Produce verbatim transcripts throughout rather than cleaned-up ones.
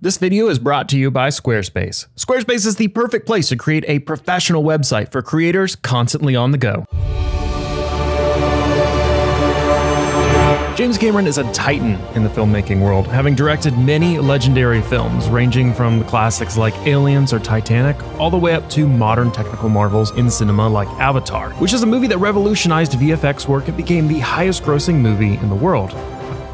This video is brought to you by Squarespace. Squarespace is the perfect place to create a professional website for creators constantly on the go. James Cameron is a titan in the filmmaking world, having directed many legendary films, ranging from the classics like Aliens or Titanic, all the way up to modern technical marvels in cinema like Avatar, which is a movie that revolutionized V F X work and became the highest-grossing movie in the world.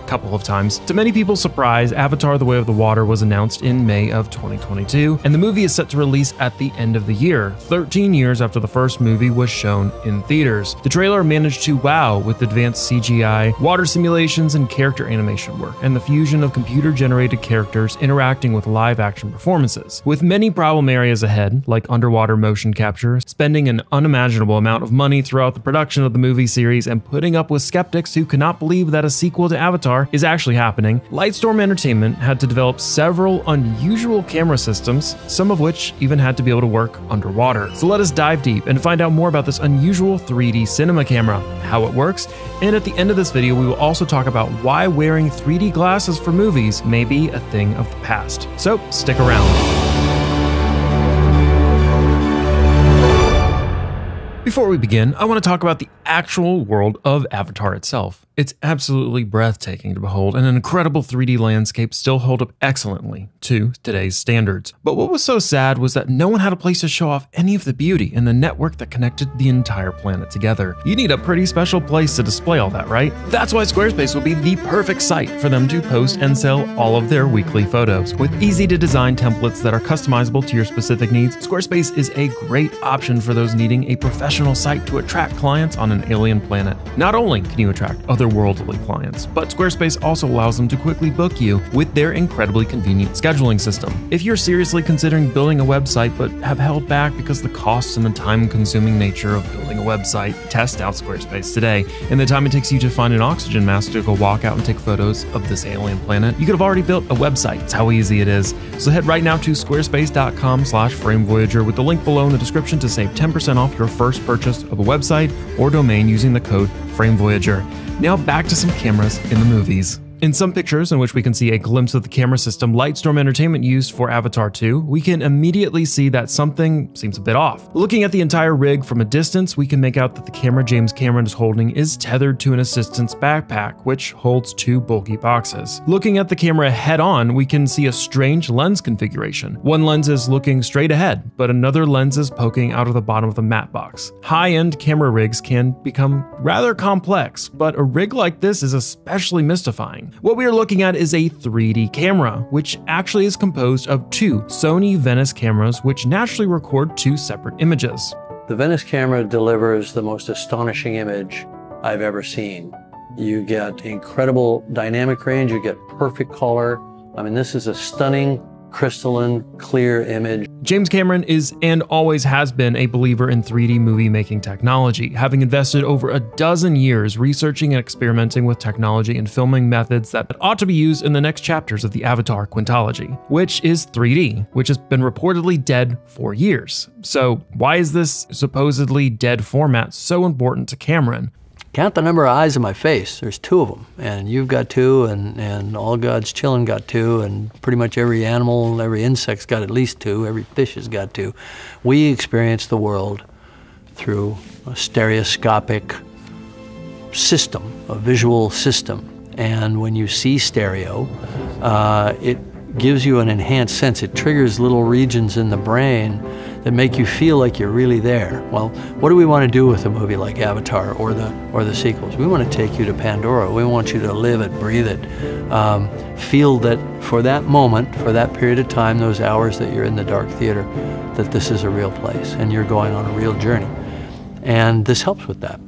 Couple of times. To many people's surprise, Avatar: The Way of the Water was announced in May of twenty twenty-two, and the movie is set to release at the end of the year, thirteen years after the first movie was shown in theaters. The trailer managed to wow with advanced C G I, water simulations, and character animation work, and the fusion of computer-generated characters interacting with live-action performances. With many problem areas ahead, like underwater motion capture, spending an unimaginable amount of money throughout the production of the movie series, and putting up with skeptics who cannot believe that a sequel to Avatar is actually happening, Lightstorm Entertainment had to develop several unusual camera systems, some of which even had to be able to work underwater. So let us dive deep and find out more about this unusual three D cinema camera, how it works, and at the end of this video we will also talk about why wearing three D glasses for movies may be a thing of the past. So stick around. Before we begin, I want to talk about the actual world of Avatar itself. It's absolutely breathtaking to behold, and an incredible three D landscape still holds up excellently to today's standards. But what was so sad was that no one had a place to show off any of the beauty and the network that connected the entire planet together. You need a pretty special place to display all that, right? That's why Squarespace will be the perfect site for them to post and sell all of their weekly photos. With easy-to-design templates that are customizable to your specific needs, Squarespace is a great option for those needing a professional site to attract clients on an alien planet. Not only can you attract otherworldly clients, but Squarespace also allows them to quickly book you with their incredibly convenient scheduling system. If you're seriously considering building a website but have held back because of the costs and the time-consuming nature of building a website, test out Squarespace today. In the time it takes you to find an oxygen mask to go walk out and take photos of this alien planet, you could have already built a website. It's how easy it is. So head right now to squarespace dot com slash frame voyager with the link below in the description to save ten percent off your first purchase of a website or domain using the code Frame Voyager. Now back to some cameras in the movies. In some pictures in which we can see a glimpse of the camera system Lightstorm Entertainment used for Avatar two, we can immediately see that something seems a bit off. Looking at the entire rig from a distance, we can make out that the camera James Cameron is holding is tethered to an assistant's backpack, which holds two bulky boxes. Looking at the camera head-on, we can see a strange lens configuration. One lens is looking straight ahead, but another lens is poking out of the bottom of the matte box. High-end camera rigs can become rather complex, but a rig like this is especially mystifying. What we are looking at is a three D camera, which actually is composed of two Sony Venice cameras, which naturally record two separate images. The Venice camera delivers the most astonishing image I've ever seen. You get incredible dynamic range, you get perfect color. I mean, this is a stunning, crystalline, clear image. James Cameron is and always has been a believer in three D movie making technology, having invested over a dozen years researching and experimenting with technology and filming methods that ought to be used in the next chapters of the Avatar quintology, which is three D, which has been reportedly dead for years. So why is this supposedly dead format so important to Cameron? Count the number of eyes in my face. There's two of them, and you've got two, and, and all God's chillin' got two, and pretty much every animal, every insect's got at least two, every fish has got two. We experience the world through a stereoscopic system, a visual system, and when you see stereo, uh, it gives you an enhanced sense. It triggers little regions in the brain that make you feel like you're really there. Well, what do we want to do with a movie like Avatar or the or the sequels? We want to take you to Pandora. We want you to live it, breathe it, um, feel that for that moment, for that period of time, those hours that you're in the dark theater, that this is a real place and you're going on a real journey. And this helps with that.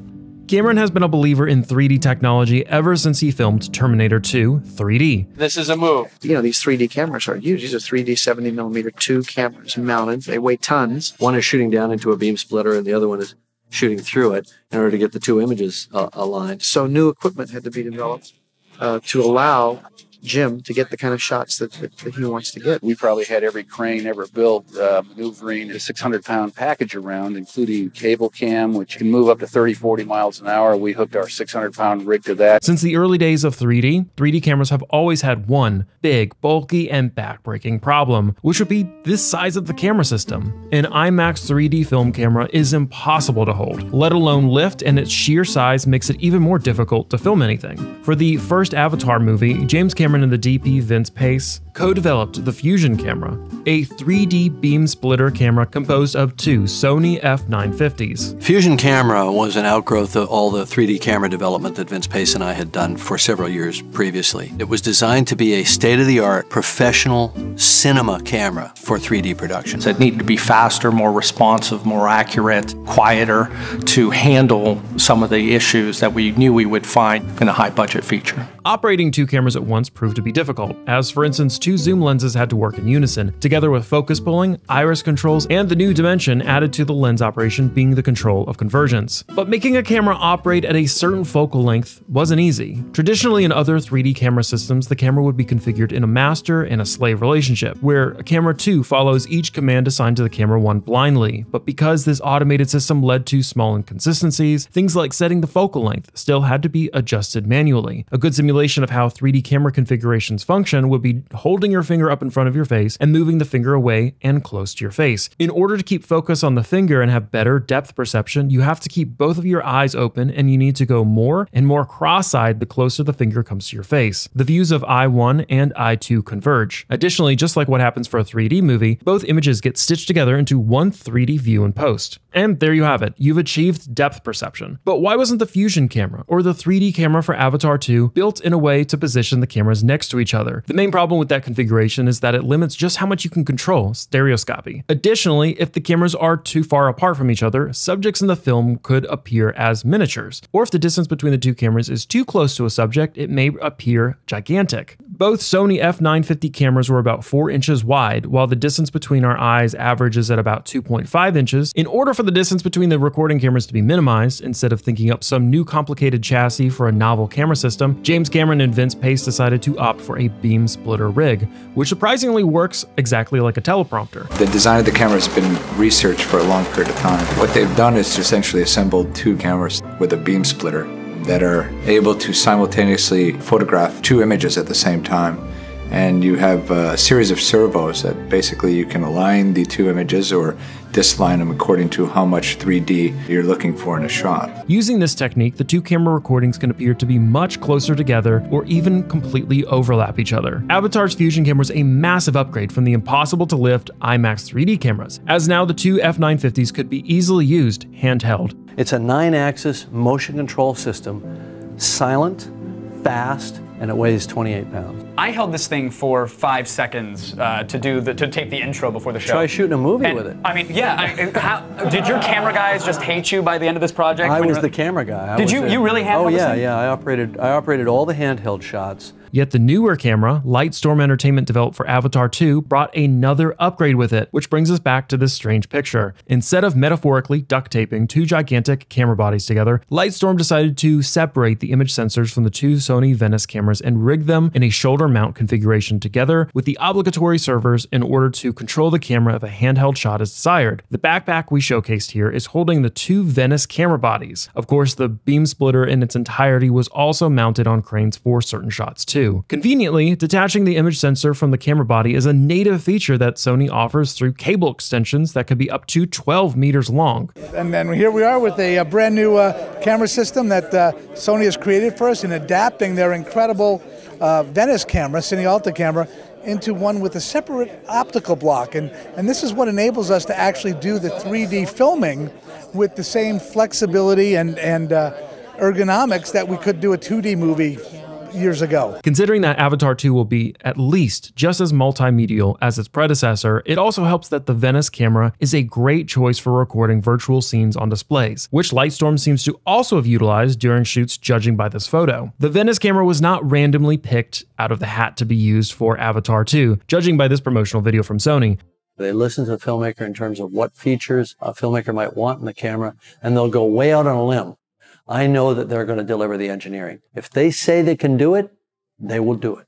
Cameron has been a believer in three D technology ever since he filmed Terminator two three D. This is a move. You know, these three D cameras are huge. These are three D seventy millimeter two cameras mounted. They weigh tons. One is shooting down into a beam splitter and the other one is shooting through it in order to get the two images uh, aligned. So new equipment had to be developed uh, to allow Jim to get the kind of shots that, that, that he wants to get. We probably had every crane ever built uh, maneuvering a six hundred pound package around, including cable cam, which can move up to thirty, forty miles an hour. We hooked our six hundred pound rig to that. Since the early days of three D, three D cameras have always had one big, bulky, and backbreaking problem, which would be this size of the camera system. An IMAX three D film camera is impossible to hold, let alone lift, and its sheer size makes it even more difficult to film anything. For the first Avatar movie, James Cameron and the D P Vince Pace co-developed the Fusion camera, a three D beam splitter camera composed of two Sony F nine fifties. Fusion camera was an outgrowth of all the three D camera development that Vince Pace and I had done for several years previously. It was designed to be a state-of-the-art professional cinema camera for three D production. So it needed to be faster, more responsive, more accurate, quieter to handle some of the issues that we knew we would find in a high-budget feature. Operating two cameras at once proved to be difficult, as for instance two zoom lenses had to work in unison, together with focus pulling, iris controls, and the new dimension added to the lens operation being the control of convergence. But making a camera operate at a certain focal length wasn't easy. Traditionally in other three D camera systems, the camera would be configured in a master and a slave relationship, where camera two follows each command assigned to the camera one blindly, but because this automated system led to small inconsistencies, things like setting the focal length still had to be adjusted manually. A good simulation of how three D camera configurations function would be holding your finger up in front of your face and moving the finger away and close to your face. In order to keep focus on the finger and have better depth perception, you have to keep both of your eyes open, and you need to go more and more cross-eyed the closer the finger comes to your face. The views of eye one and eye two converge. Additionally, just like what happens for a three D movie, both images get stitched together into one three D view in post. And there you have it, you've achieved depth perception. But why wasn't the Fusion camera or the three D camera for Avatar two built in a way to position the cameras next to each other? The main problem with that configuration is that it limits just how much you can control stereoscopy. Additionally, if the cameras are too far apart from each other, subjects in the film could appear as miniatures, or if the distance between the two cameras is too close to a subject, it may appear gigantic. Both Sony F nine fifty cameras were about four inches wide, while the distance between our eyes averages at about two point five inches. In order for the distance between the recording cameras to be minimized, instead of thinking up some new complicated chassis for a novel camera system, James Cameron and Vince Pace decided to opt for a beam splitter rig, which surprisingly works exactly like a teleprompter. The design of the camera has been researched for a long period of time. What they've done is essentially assembled two cameras with a beam splitter that are able to simultaneously photograph two images at the same time. And you have a series of servos that basically you can align the two images or disalign them according to how much three D you're looking for in a shot. Using this technique, the two camera recordings can appear to be much closer together or even completely overlap each other. Avatar's Fusion camera is a massive upgrade from the impossible to lift IMAX three D cameras, as now the two F nine fifties could be easily used handheld. It's a nine axis motion control system, silent, fast, and it weighs twenty-eight pounds. I held this thing for five seconds uh, to do the, to tape the intro before the show. Try shooting a movie and, with it. I mean, yeah. I, how, did your camera guys just hate you by the end of this project? I was the camera guy. I did you? A, you really handheld? Oh yeah, this yeah. I operated. I operated all the handheld shots. Yet the newer camera, Lightstorm Entertainment developed for Avatar two, brought another upgrade with it, which brings us back to this strange picture. Instead of metaphorically duct taping two gigantic camera bodies together, Lightstorm decided to separate the image sensors from the two Sony Venice cameras and rig them in a shoulder mount configuration together with the obligatory servers in order to control the camera if a handheld shot is desired. The backpack we showcased here is holding the two Venice camera bodies. Of course, the beam splitter in its entirety was also mounted on cranes for certain shots too. Conveniently, detaching the image sensor from the camera body is a native feature that Sony offers through cable extensions that could be up to twelve meters long. And, and here we are with a, a brand new uh, camera system that uh, Sony has created for us in adapting their incredible uh, Venice camera, Cine Alta camera, into one with a separate optical block. And, and this is what enables us to actually do the three D filming with the same flexibility and, and uh, ergonomics that we could do a two D movie years ago. Considering that Avatar two will be at least just as multimedial as its predecessor, it also helps that the Venice camera is a great choice for recording virtual scenes on displays, which Lightstorm seems to also have utilized during shoots judging by this photo. The Venice camera was not randomly picked out of the hat to be used for Avatar two, judging by this promotional video from Sony. They listen to the filmmaker in terms of what features a filmmaker might want in the camera, and they'll go way out on a limb. I know that they're going to deliver the engineering. If they say they can do it, they will do it.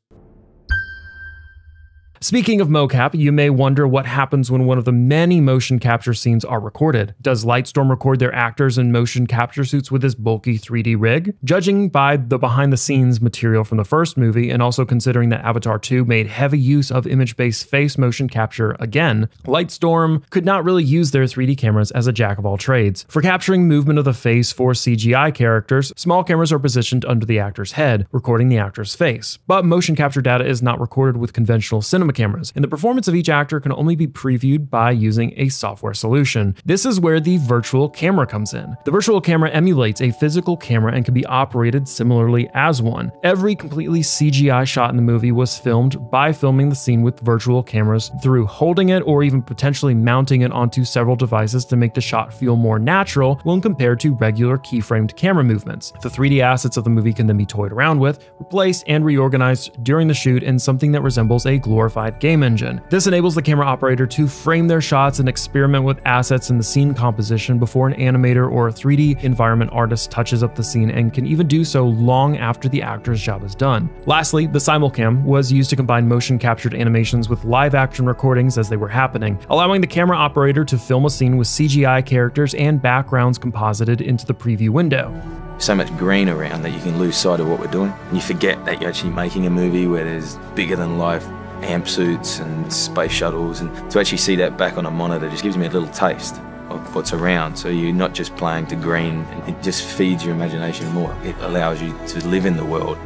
Speaking of mocap, you may wonder what happens when one of the many motion capture scenes are recorded. Does Lightstorm record their actors in motion capture suits with this bulky three D rig? Judging by the behind-the-scenes material from the first movie, and also considering that Avatar two made heavy use of image-based face motion capture again, Lightstorm could not really use their three D cameras as a jack-of-all-trades. For capturing movement of the face for C G I characters, small cameras are positioned under the actor's head, recording the actor's face. But motion capture data is not recorded with conventional cinema cameras, and the performance of each actor can only be previewed by using a software solution. This is where the virtual camera comes in. The virtual camera emulates a physical camera and can be operated similarly as one. Every completely C G I shot in the movie was filmed by filming the scene with virtual cameras through holding it or even potentially mounting it onto several devices to make the shot feel more natural when compared to regular keyframed camera movements. The three D assets of the movie can then be toyed around with, replaced, and reorganized during the shoot in something that resembles a glorified game engine. This enables the camera operator to frame their shots and experiment with assets in the scene composition before an animator or a three D environment artist touches up the scene, and can even do so long after the actor's job is done. Lastly, the SimulCam was used to combine motion captured animations with live action recordings as they were happening, allowing the camera operator to film a scene with C G I characters and backgrounds composited into the preview window. So much green around that you can lose sight of what we're doing. And you forget that you're actually making a movie where there's bigger than life amp suits and space shuttles, and to actually see that back on a monitor just gives me a little taste of what's around. So you're not just playing to green, it just feeds your imagination more. It allows you to live in the world,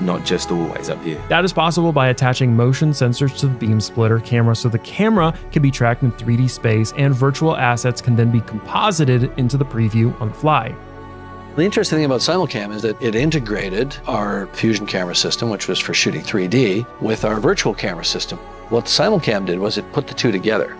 not just always up here. That is possible by attaching motion sensors to the beam splitter camera, so the camera can be tracked in three D space and virtual assets can then be composited into the preview on the fly. The interesting thing about SimulCam is that it integrated our Fusion camera system, which was for shooting three D, with our virtual camera system. What SimulCam did was it put the two together.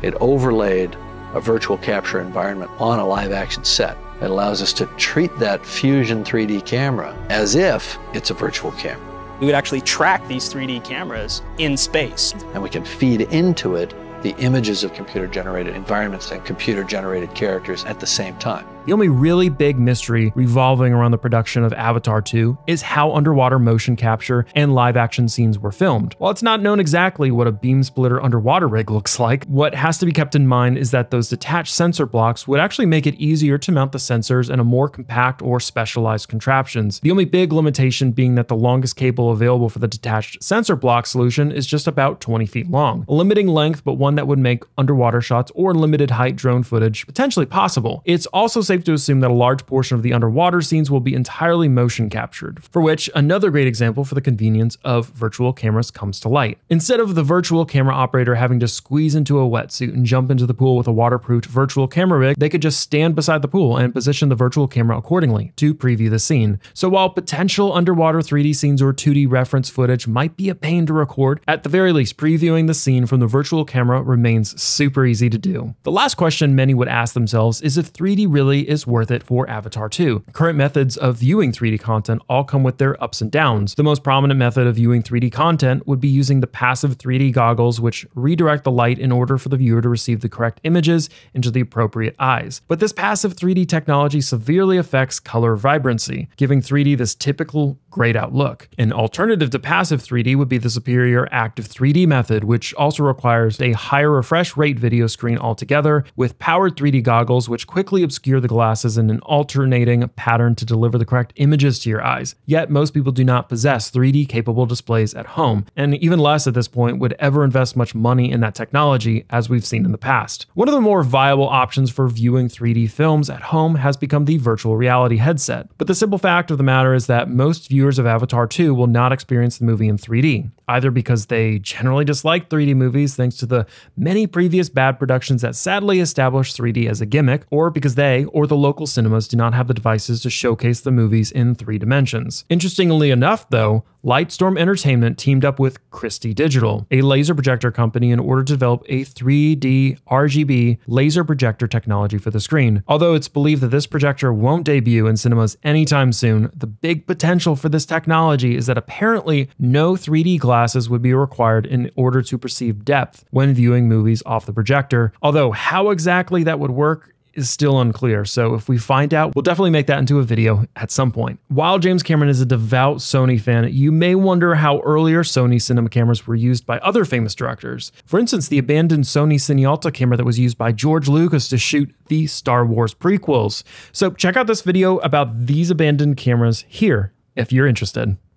It overlaid a virtual capture environment on a live action set. It allows us to treat that Fusion three D camera as if it's a virtual camera. We would actually track these three D cameras in space. And we can feed into it the images of computer-generated environments and computer-generated characters at the same time. The only really big mystery revolving around the production of Avatar two is how underwater motion capture and live-action scenes were filmed. While it's not known exactly what a beam splitter underwater rig looks like, what has to be kept in mind is that those detached sensor blocks would actually make it easier to mount the sensors in a more compact or specialized contraptions. The only big limitation being that the longest cable available for the detached sensor block solution is just about twenty feet long, a limiting length, but one that would make underwater shots or limited height drone footage potentially possible. It's also safe to assume that a large portion of the underwater scenes will be entirely motion captured, for which another great example for the convenience of virtual cameras comes to light. Instead of the virtual camera operator having to squeeze into a wetsuit and jump into the pool with a waterproofed virtual camera rig, they could just stand beside the pool and position the virtual camera accordingly to preview the scene. So while potential underwater three D scenes or two D reference footage might be a pain to record, at the very least, previewing the scene from the virtual camera remains super easy to do. The last question many would ask themselves is if three D really is worth it for Avatar two. Current methods of viewing three D content all come with their ups and downs. The most prominent method of viewing three D content would be using the passive three D goggles, which redirect the light in order for the viewer to receive the correct images into the appropriate eyes. But this passive three D technology severely affects color vibrancy, giving three D this typical grayed out look. An alternative to passive three D would be the superior active three D method, which also requires a higher refresh rate video screen altogether, with powered three D goggles which quickly obscure the glasses in an alternating pattern to deliver the correct images to your eyes. Yet most people do not possess three D capable displays at home, and even less at this point would ever invest much money in that technology, as we've seen in the past. One of the more viable options for viewing three D films at home has become the virtual reality headset, but the simple fact of the matter is that most viewers of Avatar two will not experience the movie in three D, either because they generally dislike three D movies thanks to the many previous bad productions that sadly established three D as a gimmick, or because they or the local cinemas do not have the devices to showcase the movies in three dimensions. Interestingly enough, though, Lightstorm Entertainment teamed up with Christie Digital, a laser projector company, in order to develop a three D R G B laser projector technology for the screen. Although it's believed that this projector won't debut in cinemas anytime soon, the big potential for this technology is that apparently no three D glasses would be required in order to perceive depth when viewing movies off the projector. Although how exactly that would work is still unclear. So if we find out, we'll definitely make that into a video at some point. While James Cameron is a devout Sony fan, you may wonder how earlier Sony cinema cameras were used by other famous directors. For instance, the abandoned Sony Cine Alta camera that was used by George Lucas to shoot the Star Wars prequels. So check out this video about these abandoned cameras here if you're interested.